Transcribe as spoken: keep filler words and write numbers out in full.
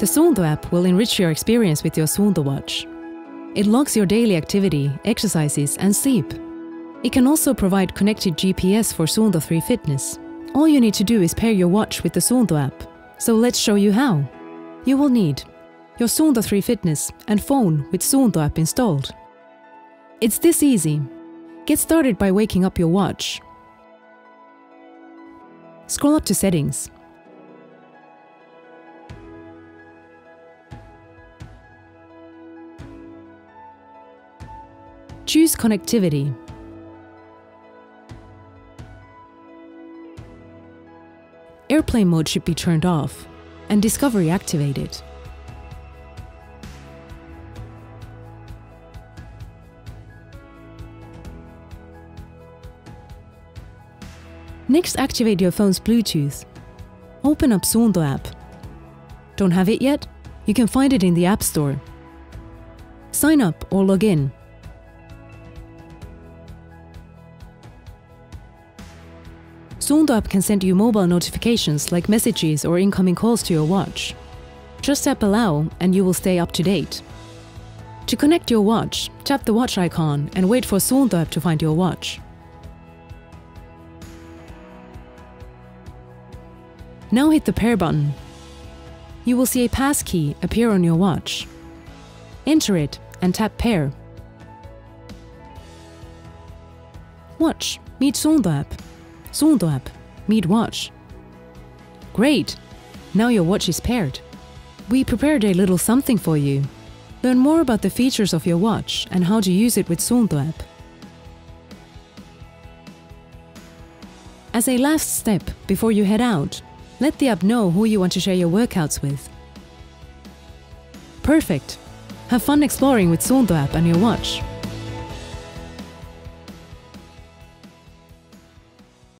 The Suunto app will enrich your experience with your Suunto watch. It logs your daily activity, exercises and sleep. It can also provide connected G P S for Suunto three Fitness. All you need to do is pair your watch with the Suunto app. So let's show you how. You will need your Suunto three Fitness and phone with Suunto app installed. It's this easy. Get started by waking up your watch. Scroll up to Settings. Choose Connectivity. Airplane mode should be turned off and Discovery activated. Next, activate your phone's Bluetooth. Open up Suunto app. Don't have it yet? You can find it in the App Store. Sign up or log in. Suunto app can send you mobile notifications like messages or incoming calls to your watch. Just tap Allow and you will stay up to date. To connect your watch, tap the watch icon and wait for Suunto app to find your watch. Now hit the Pair button. You will see a passkey appear on your watch. Enter it and tap Pair. Watch, meet Suunto app. Suunto app, meet watch. Great! Now your watch is paired. We prepared a little something for you. Learn more about the features of your watch and how to use it with Suunto app. As a last step before you head out, let the app know who you want to share your workouts with. Perfect! Have fun exploring with Suunto app and your watch.